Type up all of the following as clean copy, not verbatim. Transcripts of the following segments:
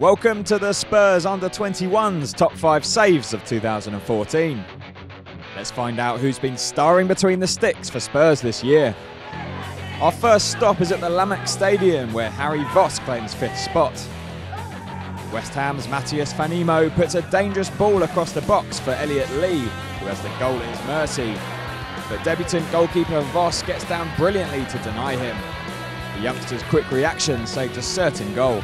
Welcome to the Spurs Under-21s Top 5 Saves of 2014. Let's find out who's been starring between the sticks for Spurs this year. Our first stop is at the Lamex Stadium, where Harry Voss claims 5th spot. West Ham's Matthias Fanimo puts a dangerous ball across the box for Elliot Lee, who has the goal at his mercy. But debutant goalkeeper Voss gets down brilliantly to deny him. The youngster's quick reaction saved a certain goal.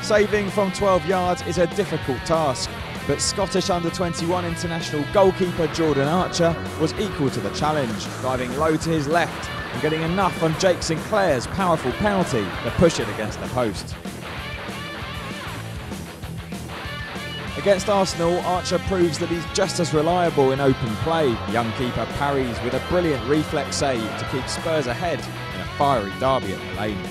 Saving from 12 yards is a difficult task, but Scottish under-21 international goalkeeper Jordan Archer was equal to the challenge, diving low to his left and getting enough on Jake Sinclair's powerful penalty to push it against the post. Against Arsenal, Archer proves that he's just as reliable in open play. Young keeper parries with a brilliant reflex save to keep Spurs ahead in a fiery derby at the Lane.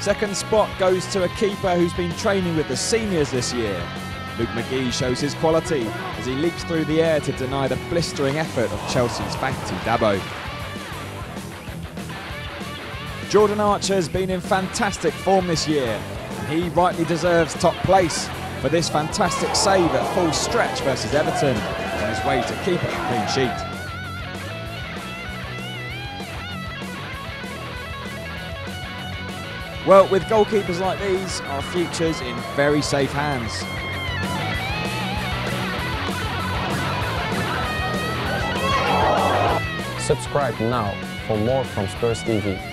Second spot goes to a keeper who's been training with the seniors this year. Luke McGee shows his quality as he leaps through the air to deny the blistering effort of Chelsea's Fabio Dabo. Jordan Archer's been in fantastic form this year, and he rightly deserves top place for this fantastic save at full stretch versus Everton on his way to keeping a clean sheet. Well, with goalkeepers like these, our future's in very safe hands. Subscribe now for more from Spurs TV.